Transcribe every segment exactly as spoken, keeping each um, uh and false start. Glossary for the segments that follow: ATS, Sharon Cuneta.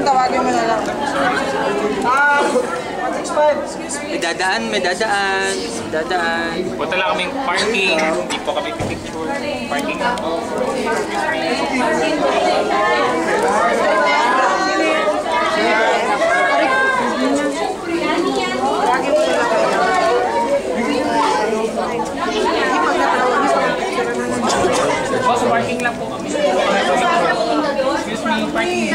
Tawagin mo na lang. Ah, may dadaan, may dadaan, dadaan. Punta lang kaming parking, hindi po kami pipicture. Parking lang po. So parking lang po kami. Excuse me, parking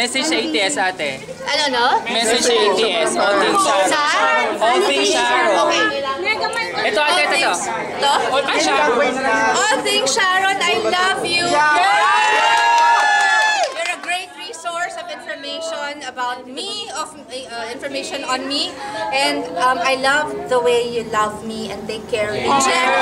Message sa A T S, ate. Ano, no? Message sa A T S. All things Sharon. All things Sharon. Okay. Ito, ate, ito. Ito? All things Sharon. All things Sharon, I love you. You're a great resource of information about me, of uh, information on me. And um, I love the way you love me and take care of me.